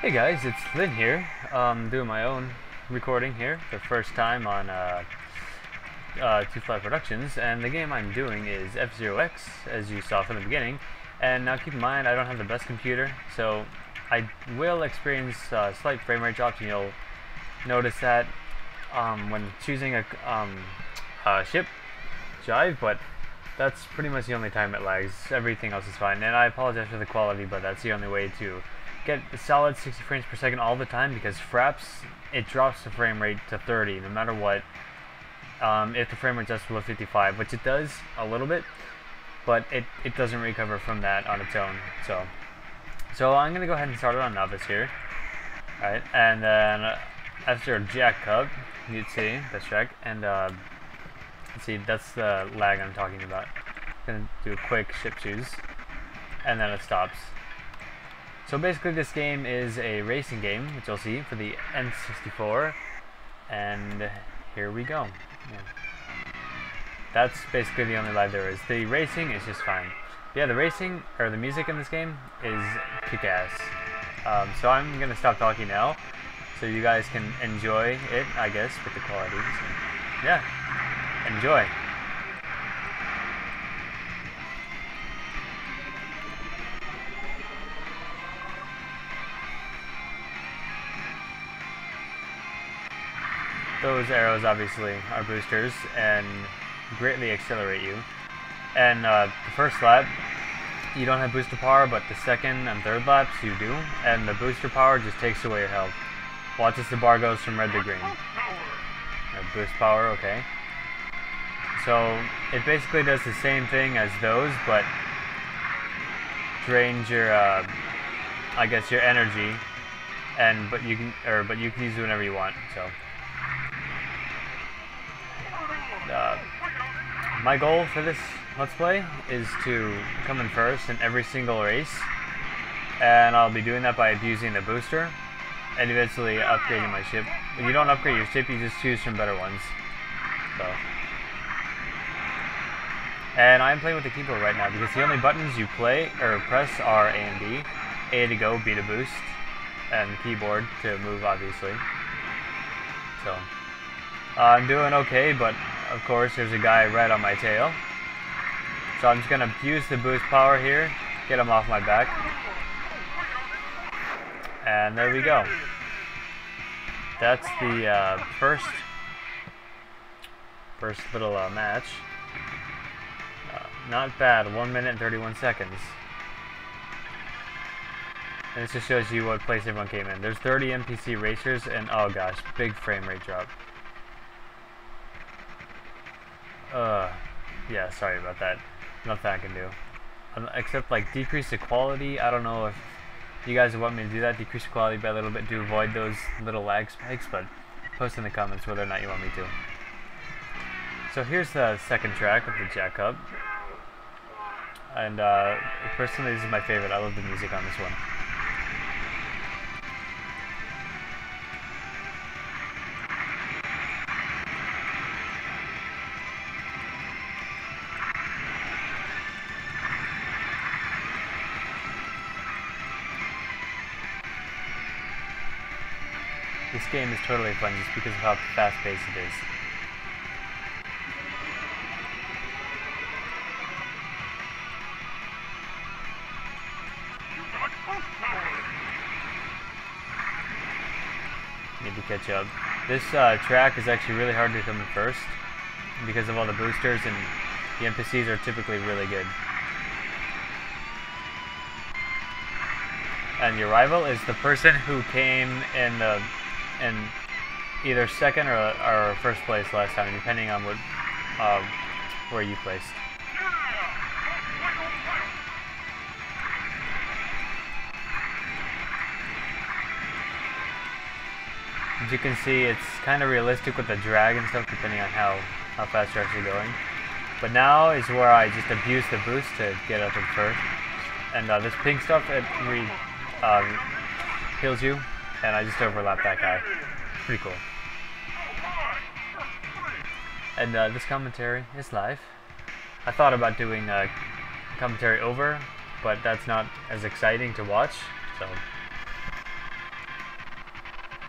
Hey guys, it's Lynn here, doing my own recording here, the first time on Two Flat Productions, and the game I'm doing is F-Zero X, as you saw from the beginning. And now keep in mind, I don't have the best computer, so I will experience slight frame rate drops, and you'll notice that when choosing a ship jive, but that's pretty much the only time it lags. Everything else is fine, and I apologize for the quality, but that's the only way to get a solid 60 frames per second all the time, because Fraps, it drops the frame rate to 30 no matter what, if the frame rate's just below 55, which it does a little bit, but it doesn't recover from that on its own. So I'm going to go ahead and start it on novice here. Alright, and then after Jack Cup, you'd see, that's Jack, and see, that's the lag I'm talking about. Gonna do a quick ship choose, and then it stops. So basically, this game is a racing game, which you'll see, for the N64, and here we go. Yeah. That's basically the only lag there is. The racing is just fine. But yeah, the racing, or the music in this game, is kick-ass. So I'm gonna stop talking now, so you guys can enjoy it, I guess, with the quality. So, yeah. Enjoy. Those arrows obviously are boosters and greatly accelerate you. And the first lap, you don't have booster power, but the second and third laps you do, and the booster power just takes away your health. Watch as the bar goes from red to green. Boost power, okay. So it basically does the same thing as those, but drains your, I guess, your energy, and but you can use it whenever you want. So my goal for this Let's Play is to come in first in every single race, and I'll be doing that by abusing the booster and eventually upgrading my ship. When you don't upgrade your ship, you just choose from better ones. So. And I'm playing with the keyboard right now because the only buttons you press are A and B. A to go, B to boost, and keyboard to move, obviously. So, I'm doing okay, but of course there's a guy right on my tail. So I'm just gonna use the boost power here, get him off my back. And there we go. That's the first little match. Not bad, 1 minute and 31 seconds. And this just shows you what place everyone came in. There's 30 NPC racers, and oh gosh, big frame rate drop. Yeah, sorry about that. Nothing I can do. Except, like, decrease the quality. I don't know if you guys want me to do that. Decrease the quality by a little bit to avoid those little lag spikes, but post in the comments whether or not you want me to. So here's the second track of the Jack Cup. And personally, this is my favorite. I love the music on this one. This game is totally fun just because of how fast-paced it is. To catch up. This track is actually really hard to come in first because of all the boosters, and the NPCs are typically really good. And your rival is the person who came in either second or first place last time, depending on what where you placed. As you can see, it's kind of realistic with the drag and stuff, depending on how fast you're actually going. But now is where I just abuse the boost to get up in first. And this pink stuff, it heals you, and I just overlap that guy. Pretty cool. And this commentary is live. I thought about doing a commentary over, but that's not as exciting to watch, so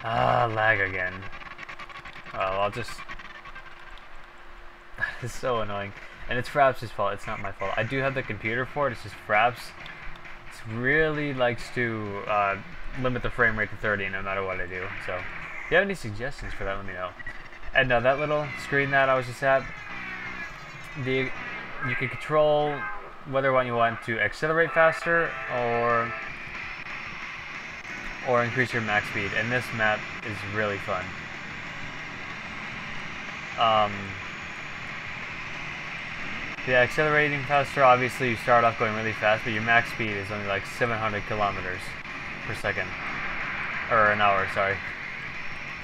Lag again. Oh, I'll just... That is so annoying. And it's Fraps' fault, it's not my fault. I do have the computer for it, it's just Fraps. It really likes to limit the frame rate to 30 no matter what I do. So, if you have any suggestions for that, let me know. And now that little screen that I was just at, you can control whether you want to accelerate faster or increase your max speed. And this map is really fun. Yeah, accelerating faster, obviously you start off going really fast, but your max speed is only like 700 kilometers per second. Or an hour, sorry.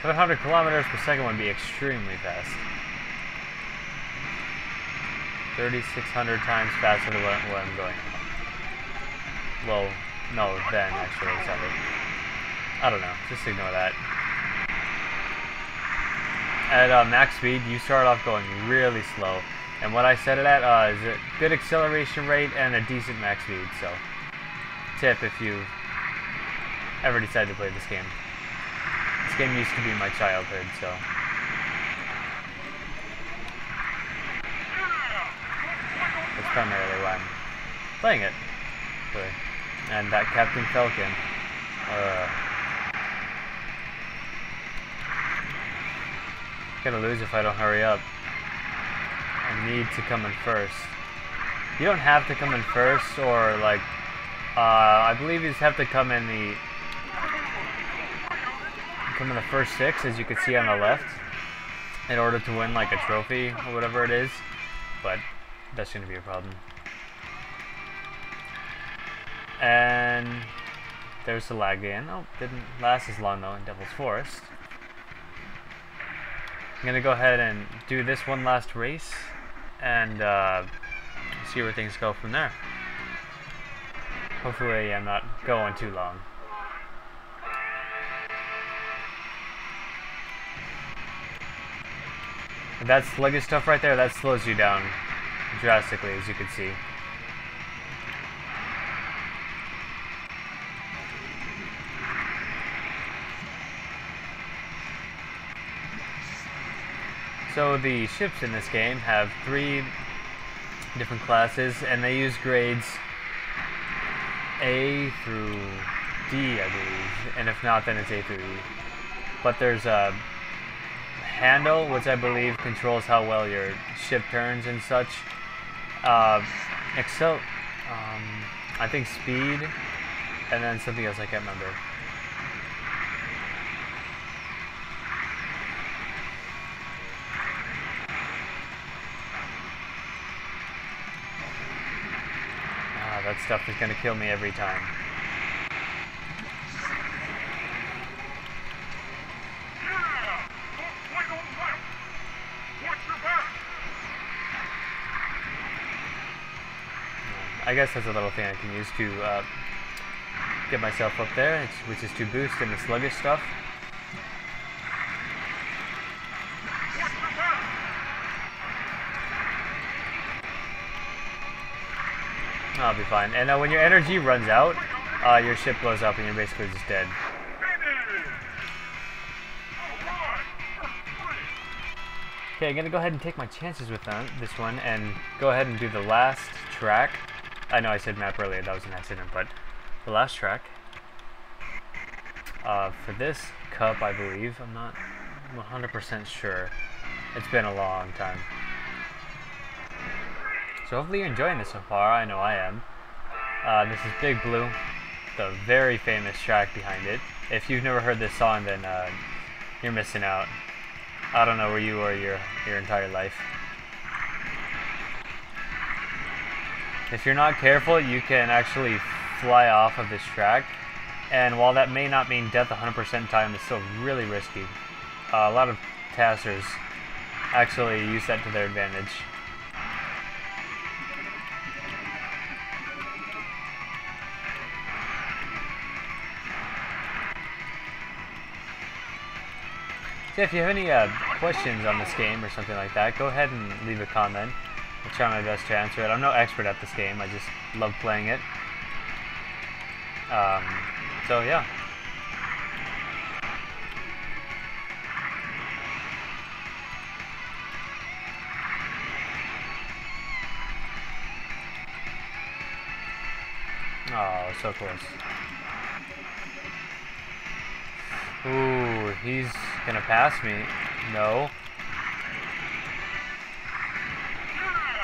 700 kilometers per second would be extremely fast. 3,600 times faster than what I'm going. Well, no, then actually, sorry. I don't know, just ignore that. At max speed, you start off going really slow. And what I set it at is a good acceleration rate and a decent max speed, so tip if you ever decide to play this game. This game used to be my childhood, so. That's primarily why I'm playing it. And that Captain Falcon. Gonna lose if I don't hurry up. I need to come in first. You don't have to come in first, or like, I believe you just have to come in the first six, as you can see on the left, in order to win like a trophy or whatever it is. But that's gonna be a problem. And there's the lag again. Oh, didn't last as long though in Devil's Forest. I'm gonna go ahead and do this one last race and see where things go from there. Hopefully I'm not going too long. That sluggish stuff right there, that slows you down drastically, as you can see. So the ships in this game have 3 different classes, and they use grades A through D, I believe, and if not, then it's A through E. But there's a handle, which I believe controls how well your ship turns and such. I think speed, and then something else I can't remember. That stuff is going to kill me every time. I guess that's a little thing I can use to get myself up there, which is to boost in the sluggish stuff. I'll be fine. And when your energy runs out, your ship blows up and you're basically just dead. Okay, I'm gonna go ahead and take my chances with this one and go ahead and do the last track. I know I said map earlier, that was an accident, but the last track for this cup, I believe. I'm not 100% sure. It's been a long time. So hopefully you're enjoying this so far, I know I am. This is Big Blue, the very famous track behind it. If you've never heard this song, then you're missing out. I don't know where you were your entire life. If you're not careful, you can actually fly off of this track. And while that may not mean death 100% time, it's still really risky. A lot of TASers actually use that to their advantage. So if you have any questions on this game or something like that, go ahead and leave a comment. I'll try my best to answer it. I'm no expert at this game, I just love playing it. So yeah. Oh, so close. Ooh, he's gonna pass me. No.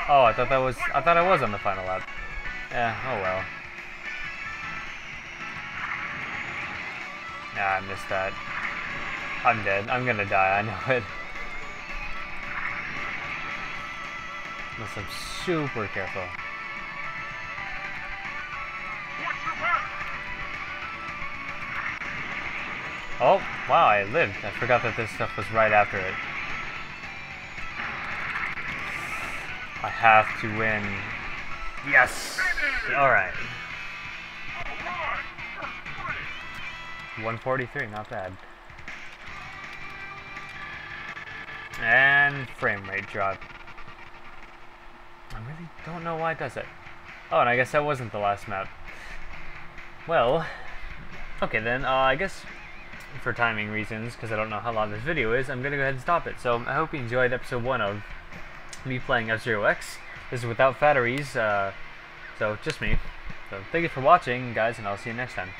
Oh, I thought that was, I thought I was on the final lap. Eh, oh well. Nah, I missed that. I'm dead. I'm gonna die, I know it. Unless I'm super careful. Oh, wow, I lived. I forgot that this stuff was right after it. I have to win. Yes! Alright. 143, not bad. And frame rate drop. I really don't know why it does it. Oh, and I guess that wasn't the last map. Well, okay then, I guess for timing reasons, because I don't know how long this video is, I'm going to go ahead and stop it. So I hope you enjoyed episode 1 of me playing F-Zero X. This is without fatteries, so just me. So thank you for watching, guys, and I'll see you next time.